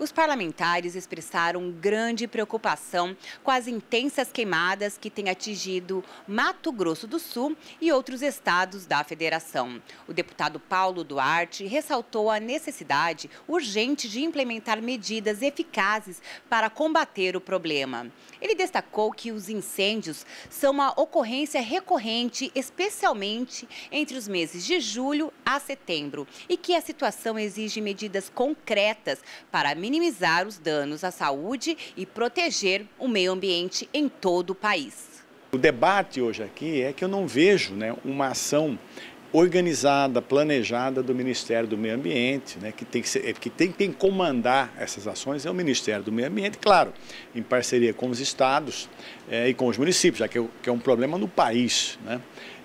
Os parlamentares expressaram grande preocupação com as intensas queimadas que têm atingido Mato Grosso do Sul e outros estados da federação. O deputado Paulo Duarte ressaltou a necessidade urgente de implementar medidas eficazes para combater o problema. Ele destacou que os incêndios são uma ocorrência recorrente, especialmente entre os meses de julho a setembro, e que a situação exige medidas concretas para minimizar os danos à saúde e proteger o meio ambiente em todo o país. O debate hoje aqui é que eu não vejo, uma ação organizada, planejada do Ministério do Meio Ambiente, que tem que comandar essas ações é o Ministério do Meio Ambiente, claro, em parceria com os estados e com os municípios, já que é um problema no país,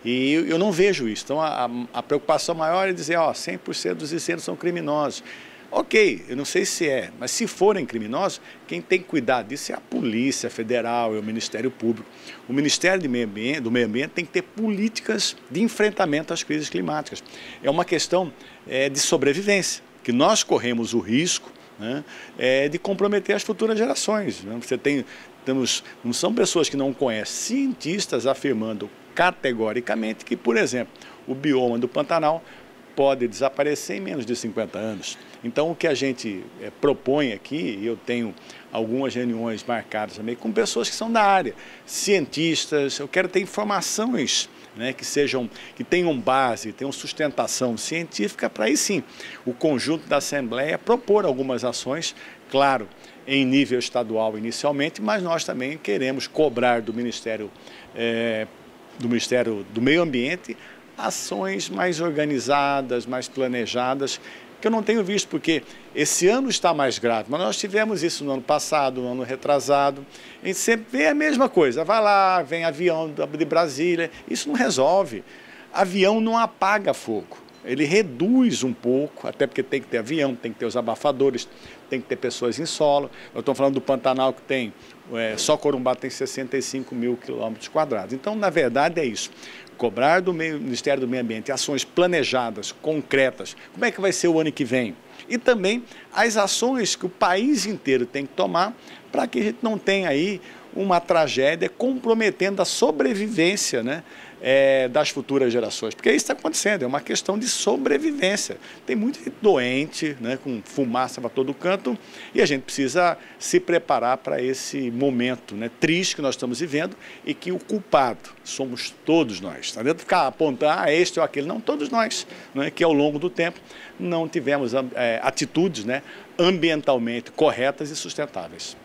E eu não vejo isso. Então a preocupação maior é dizer, 100% dos incêndios são criminosos. Ok, eu não sei se é, mas se forem criminosos, quem tem que cuidar disso é a Polícia Federal, é o Ministério Público. O Ministério do Meio Ambiente tem que ter políticas de enfrentamento às crises climáticas. É uma questão de sobrevivência, que nós corremos o risco de comprometer as futuras gerações. Não são pessoas que não conhecem, cientistas afirmando categoricamente que, por exemplo, o bioma do Pantanal pode desaparecer em menos de 50 anos. Então, o que a gente propõe aqui, e eu tenho algumas reuniões marcadas também com pessoas que são da área, cientistas, eu quero ter informações que tenham base, tenham sustentação científica, para aí sim, o conjunto da Assembleia propor algumas ações, claro, em nível estadual inicialmente, mas nós também queremos cobrar do Ministério do Meio Ambiente ações mais organizadas, mais planejadas, que eu não tenho visto, porque esse ano está mais grave, mas nós tivemos isso no ano passado, no ano retrasado, a gente sempre vê a mesma coisa, vai lá, vem avião de Brasília, isso não resolve, avião não apaga fogo, ele reduz um pouco, até porque tem que ter avião, tem que ter os abafadores, tem que ter pessoas em solo. Eu estou falando do Pantanal, que tem, só Corumbá tem 65 mil quilômetros quadrados. Então, na verdade, é isso. Cobrar do Ministério do Meio Ambiente ações planejadas, concretas. Como é que vai ser o ano que vem? E também as ações que o país inteiro tem que tomar para que a gente não tenha aí uma tragédia comprometendo a sobrevivência das futuras gerações. Porque isso está acontecendo, é uma questão de sobrevivência. Tem muita gente doente, com fumaça para todo canto, e a gente precisa se preparar para esse momento triste que nós estamos vivendo e que o culpado somos todos nós. Não adianta ficar apontar este ou aquele, não, todos nós, que ao longo do tempo não tivemos atitudes ambientalmente corretas e sustentáveis.